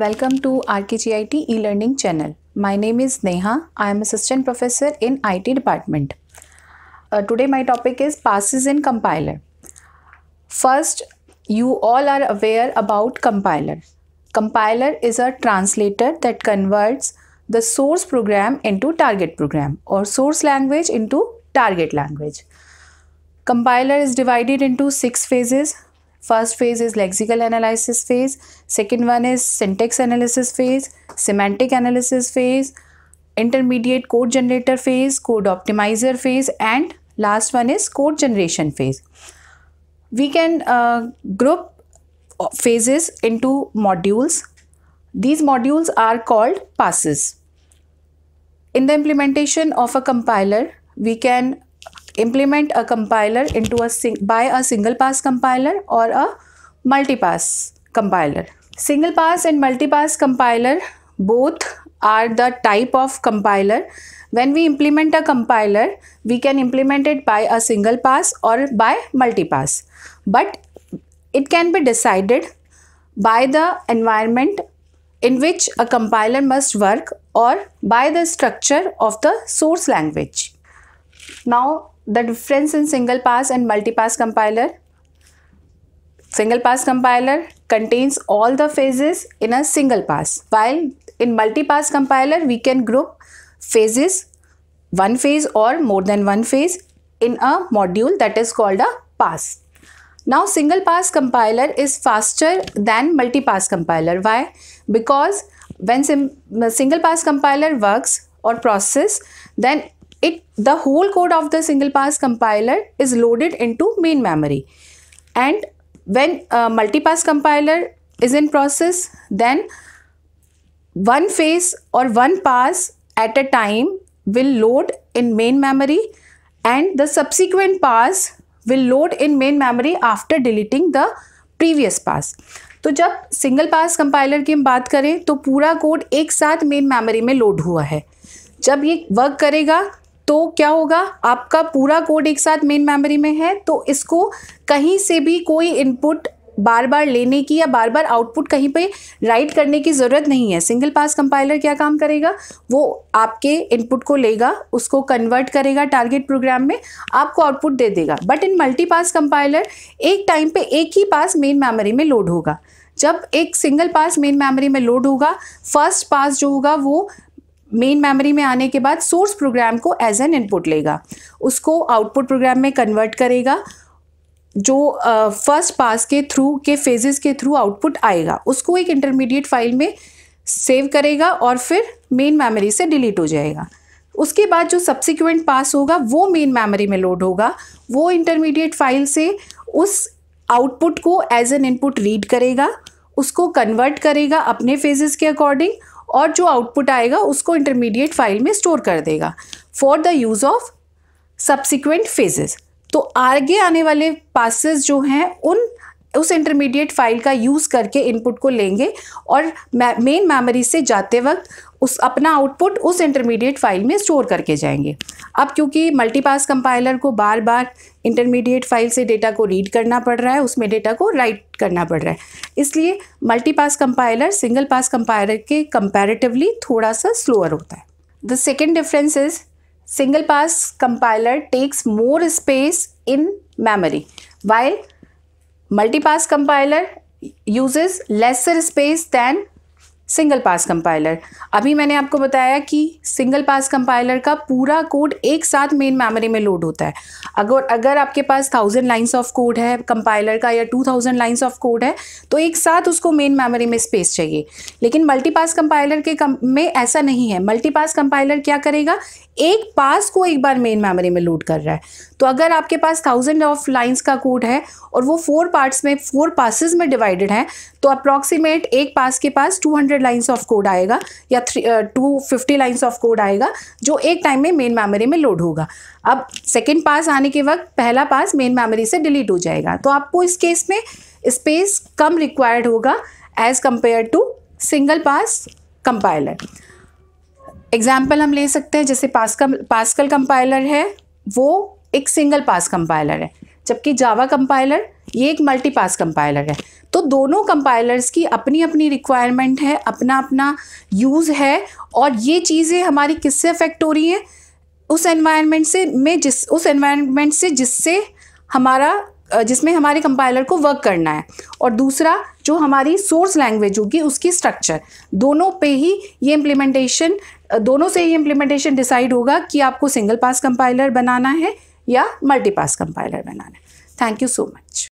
Welcome to RKGIT e-learning channel. My name is Neha. I am assistant professor in IT department. Today my topic is passes in compiler. First, you all are aware about compiler. Compiler is a translator that converts the source program into target program or source language into target language. Compiler is divided into 6 phases. First phase is lexical analysis phase, second one is syntax analysis phase, semantic analysis phase, intermediate code generator phase, code optimizer phase, and last one is code generation phase. We can group phases into modules. These modules are called passes. In the implementation of a compiler, we can implement a compiler into by a single pass compiler or a multi-pass compiler. Single pass and multi-pass compiler both are the type of compiler. When we implement a compiler, we can implement it by a single pass or by multi-pass. But it can be decided by the environment in which a compiler must work or by the structure of the source language. Now, the difference in single pass and multi-pass compiler. Single pass compiler contains all the phases in a single pass, while in multi-pass compiler we can group phases, one phase or more than one phase, in a module that is called a pass. Now, single pass compiler is faster than multi-pass compiler. Why? Because when single pass compiler works or process, then the whole code of the single pass compiler is loaded into main memory, and when multi-pass compiler is in process, then one phase or one pass at a time will load in main memory, and the subsequent pass will load in main memory after deleting the previous pass. तो जब single pass compiler की हम बात करें तो पूरा code एक साथ main memory में load हुआ है. जब ये work करेगा तो क्या होगा, आपका पूरा कोड एक साथ मेन मेमोरी में है, तो इसको कहीं से भी कोई इनपुट बार बार लेने की या बार बार आउटपुट कहीं पे राइट करने की ज़रूरत नहीं है. सिंगल पास कंपाइलर क्या काम करेगा, वो आपके इनपुट को लेगा, उसको कन्वर्ट करेगा टारगेट प्रोग्राम में, आपको आउटपुट दे देगा. But in multi pass compiler एक टाइम पे एक ही पास मेन मेमोरी में लोड होगा. जब एक सिंगल पास मेन मेमोरी में लोड होगा, फर्स्ट पास जो होगा वो मेन मेमोरी में आने के बाद सोर्स प्रोग्राम को एज एन इनपुट लेगा, उसको आउटपुट प्रोग्राम में कन्वर्ट करेगा. जो फर्स्ट पास के थ्रू के फेजेस के थ्रू आउटपुट आएगा उसको एक इंटरमीडिएट फाइल में सेव करेगा और फिर मेन मेमोरी से डिलीट हो जाएगा. उसके बाद जो सब्सिक्वेंट पास होगा वो मेन मेमोरी में लोड होगा, वो इंटरमीडिएट फाइल से उस आउटपुट को एज एन इनपुट रीड करेगा, उसको कन्वर्ट करेगा अपने फेजेस के अकॉर्डिंग, और जो आउटपुट आएगा उसको इंटरमीडिएट फाइल में स्टोर कर देगा for the use of subsequent phases. तो आगे आने वाले पासेस जो हैं उस इंटरमीडिएट फाइल का यूज़ करके इनपुट को लेंगे और मेन मेमोरी से जाते वक्त उस अपना आउटपुट उस इंटरमीडिएट फाइल में स्टोर करके जाएंगे. अब क्योंकि मल्टीपास कंपाइलर को बार बार इंटरमीडिएट फाइल से डेटा को रीड करना पड़ रहा है, उसमें डेटा को राइट करना पड़ रहा है, इसलिए multipass compiler single pass compiler के कंपैरेटिवली थोड़ा सा स्लोअर होता है. The second difference is single pass compiler takes more space in memory while multi-pass compiler uses lesser space than single pass compiler. अभी मैंने आपको बताया कि single pass compiler का पूरा कोड एक साथ main memory में लोड होता है. अगर आपके पास 1000 lines of code है compiler का या 2000 lines of code है तो एक साथ उसको main memory में space चाहिए. लेकिन multi-pass compiler के में ऐसा नहीं है. multi-pass compiler क्या करेगा, एक पास को एक बार मेन मेमोरी में लोड कर रहा है. तो अगर आपके पास 1000 ऑफ लाइंस का कोड है और वो 4 पार्ट्स में 4 पासेस में डिवाइडेड है, तो अप्रॉक्सीमेट एक पास के पास 200 लाइंस ऑफ कोड आएगा या 250 लाइंस ऑफ कोड आएगा जो एक टाइम में मेन मेमोरी में लोड होगा. अब सेकेंड पास आने के वक्त पहला पास मेन मेमोरी से डिलीट हो जाएगा, तो आपको इस केस में स्पेस कम रिक्वायर्ड होगा as compare to single pass compiler. Example हम ले सकते हैं, जैसे पास्कल कंपाइलर है वो एक सिंगल पास कंपाइलर है, जबकि जावा कंपाइलर ये एक मल्टीपास कंपाइलर है। तो दोनों कंपाइलर्स की अपनी अपनी रिक्वायरमेंट है, अपना अपना यूज़ है, और ये चीज़ें हमारी किससे अफेक्ट हो रही हैं, उस एनवायरनमेंट से जिससे जिसमें हमारे कंपाइलर को वर्क करना है, और दूसरा जो हमारी सोर्स लैंग्वेज होगी उसकी स्ट्रक्चर, दोनों से ये इम्प्लीमेंटेशन डिसाइड होगा कि आपको सिंगल पास कंपाइलर बनाना है या मल्टीपास कंपाइलर बनाना है। Thank you so much.